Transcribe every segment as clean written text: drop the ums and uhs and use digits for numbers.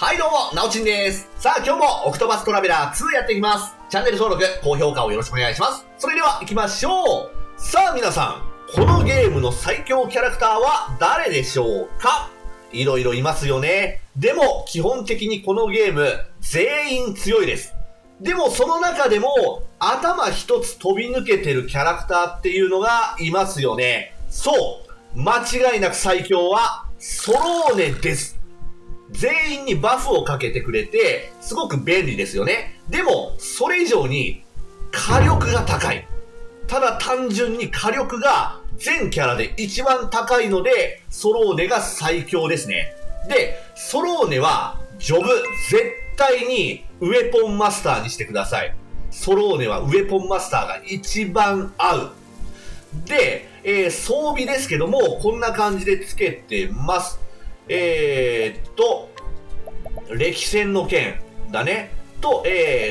はいどうも、なおちんです。さあ今日もオクトパストラベラー2やっていきます。チャンネル登録、高評価をよろしくお願いします。それでは行きましょう。さあ皆さん、このゲームの最強キャラクターは誰でしょうか？いろいろいますよね。でも基本的にこのゲーム全員強いです。でもその中でも頭一つ飛び抜けてるキャラクターっていうのがいますよね。そう、間違いなく最強はソローネです。全員にバフをかけてくれて、すごく便利ですよね。でも、それ以上に火力が高い。ただ単純に火力が全キャラで一番高いので、ソローネが最強ですね。で、ソローネはジョブ、絶対にウェポンマスターにしてください。ソローネはウェポンマスターが一番合う。で、装備ですけども、こんな感じでつけてます。歴戦の剣だね。と、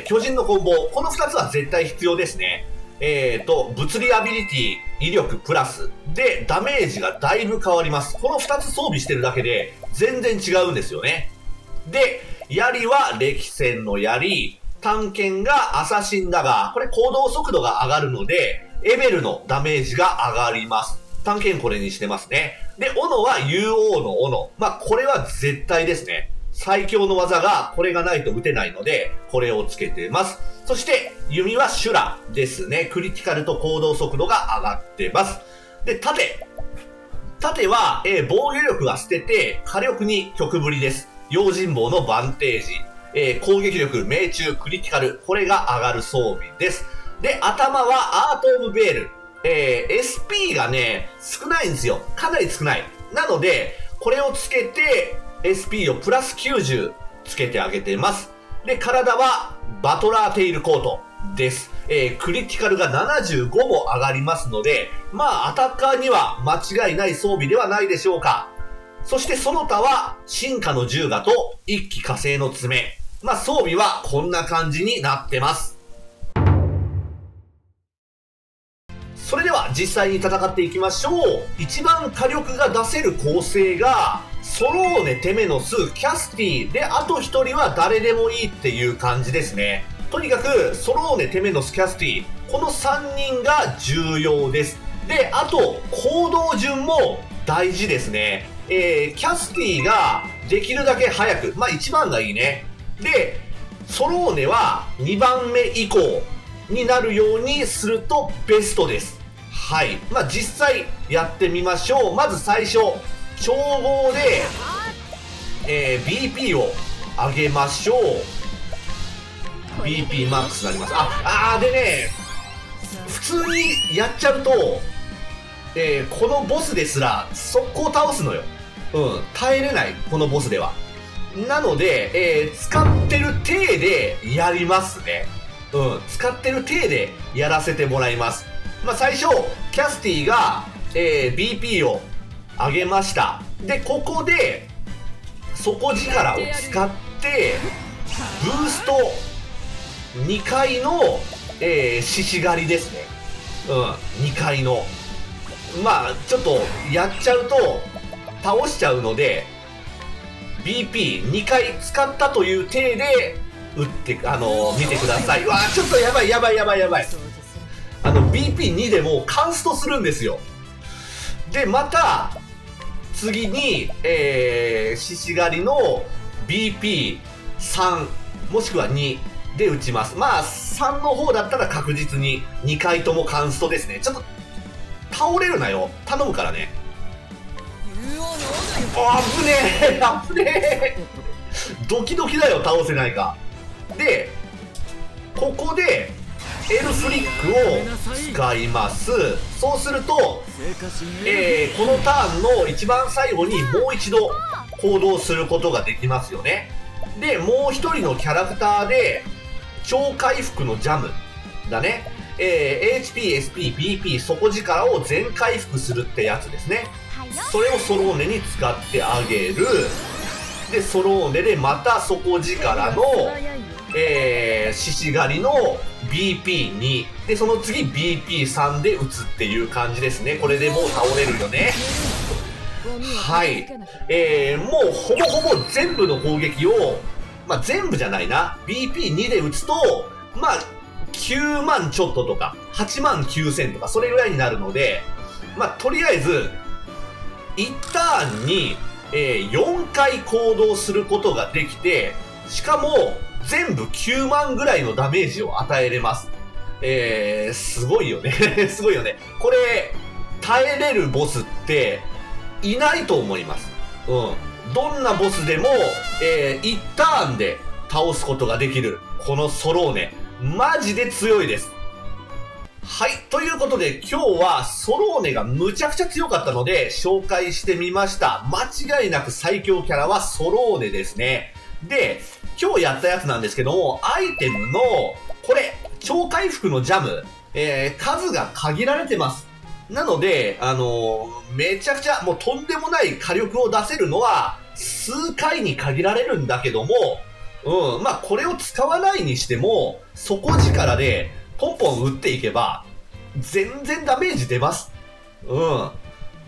巨人の棍棒。この2つは絶対必要ですね。物理アビリティ、威力プラス。で、ダメージがだいぶ変わります。この2つ装備してるだけで、全然違うんですよね。で、槍は歴戦の槍。短剣がアサシンだが、これ行動速度が上がるので、エベルのダメージが上がります。短剣これにしてますね。で、斧は竜王の斧。まあ、これは絶対ですね。最強の技が、これがないと打てないので、これをつけてます。そして、弓は修羅ですね。クリティカルと行動速度が上がってます。で、盾。盾は、防御力は捨てて、火力に曲振りです。用心棒のバンテージ。攻撃力、命中、クリティカル。これが上がる装備です。で、頭はアート・オブ・ベール。SP がね、少ないんですよ。かなり少ない。なので、これをつけて、SP をプラス90つけてあげてます。で、体はバトラーテイルコートです。クリティカルが75も上がりますので、まあ、アタッカーには間違いない装備ではないでしょうか。そして、その他は、進化の銃牙と一気火星の爪。まあ、装備はこんな感じになってます。それでは実際に戦っていきましょう。一番火力が出せる構成が、ソローネ、テメノス、キャスティで、あと一人は誰でもいいっていう感じですね。とにかく、ソローネ、テメノス、キャスティ、この3人が重要です。で、あと、行動順も大事ですね。キャスティができるだけ早く。まあ1番がいいね。で、ソローネは2番目以降になるようにするとベストです。はい。まあ、実際やってみましょう。まず最初、調合で、BP を上げましょう。BP マックスになります。でね、普通にやっちゃうと、このボスですら速攻倒すのよ。うん、耐えれない、このボスでは。なので、使ってる体でやりますね。うん、使ってる体でやらせてもらいます。まあ、最初、キャスティが、BP を上げました。で、ここで、底力を使って、ブースト2回の、獅子狩りですね。うん、2回の。まあ、ちょっと、やっちゃうと、倒しちゃうので、BP2 回使ったという体で、打って、見てください。うわー、ちょっとやばい。BP2 でもうカンストするんですよ。で、また、次に、獅子狩りの BP3、もしくは2で打ちます。まあ、3の方だったら確実に2回ともカンストですね。ちょっと、倒れるなよ。頼むからね。あぶねえドキドキだよ、倒せないか。で、ここで、エルフリックを使います。そうすると、このターンの一番最後にもう一度行動することができますよね。で、もう一人のキャラクターで、超回復のジャムだね。HP、SP、BP、底力を全回復するってやつですね。それをソローネに使ってあげる。で、ソローネでまた底力の、獅子狩りの BP2。で、その次 BP3 で打つっていう感じですね。これでもう倒れるよね。はい、もうほぼほぼ全部の攻撃を、まあ、全部じゃないな、BP2 で打つと、まあ、9万ちょっととか、8万9000とか、それぐらいになるので、まあ、とりあえず、1ターンに、4回行動することができて、しかも、全部9万ぐらいのダメージを与えれます。すごいよね。すごいよね。これ、耐えれるボスって、いないと思います。うん。どんなボスでも、1ターンで倒すことができる。このソローネ。マジで強いです。はい。ということで、今日はソローネがむちゃくちゃ強かったので、紹介してみました。間違いなく最強キャラはソローネですね。で、今日やったやつなんですけども、アイテムの、これ、超回復のジャム、数が限られてます。なので、めちゃくちゃ、もうとんでもない火力を出せるのは、数回に限られるんだけども、うん、まあ、これを使わないにしても、底力で、ポンポン打っていけば、全然ダメージ出ます。うん。ま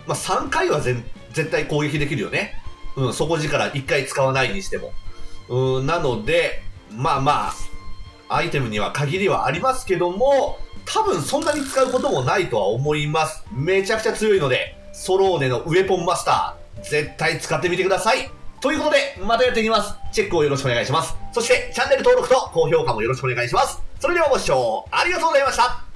あ、3回は絶対攻撃できるよね。うん、底力1回使わないにしても。うん、なので、まあまあ、アイテムには限りはありますけども、多分そんなに使うこともないとは思います。めちゃくちゃ強いので、ソローネのウェポンマスター、絶対使ってみてください。ということで、またやっていきます。チェックをよろしくお願いします。そして、チャンネル登録と高評価もよろしくお願いします。それではご視聴ありがとうございました。